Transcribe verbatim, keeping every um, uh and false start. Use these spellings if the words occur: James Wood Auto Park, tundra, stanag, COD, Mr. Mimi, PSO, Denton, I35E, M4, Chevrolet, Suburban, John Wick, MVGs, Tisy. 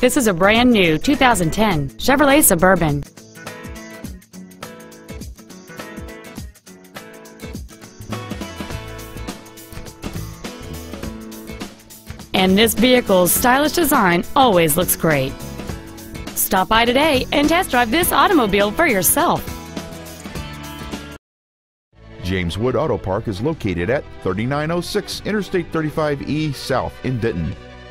This is a brand new two thousand ten Chevrolet Suburban. And this vehicle's stylish design always looks great. Stop by today and test drive this automobile for yourself. James Wood Auto Park is located at thirty-nine oh six Interstate thirty-five E South in Denton.